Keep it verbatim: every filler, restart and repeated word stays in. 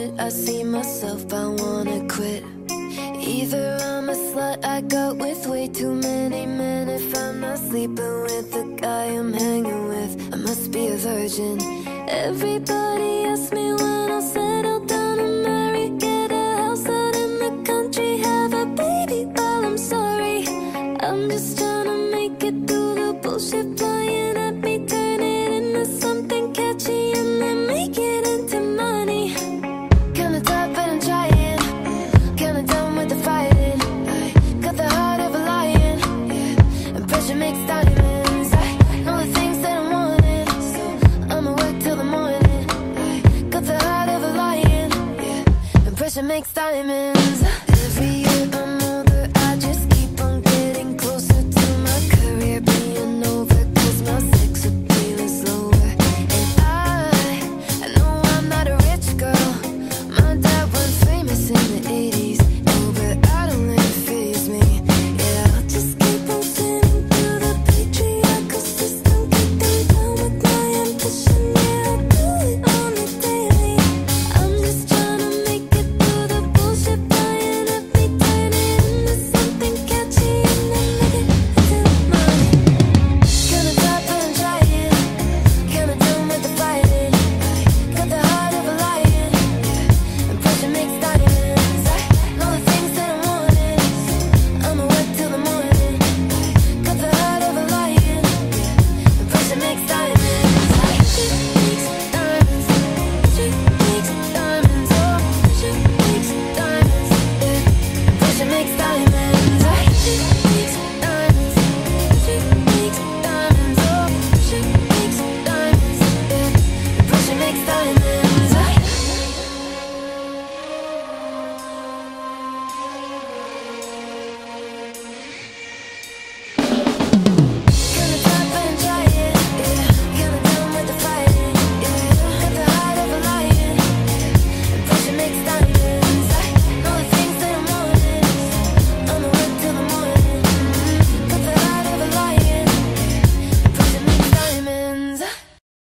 it, I see myself, I wanna quit. Either I'm a slut, I got with way too many men. If I'm not sleeping with the guy I'm hanging with, I must be a virgin. Everybody asks me when I'll settle down and marry, get a house out in the country, have a baby, well I'm sorry. I'm just trying to make it through the bullshit flying at me, turn it into something catchy and then make it into money. Kinda top but I'm trying, kinda down with the fighting. I got the heart of a lion, yeah, and pressure makes diamonds. I know the things that I'm wanting, so I'ma work till the morning. I got the heart of a lion, yeah, and pressure makes diamonds. Every year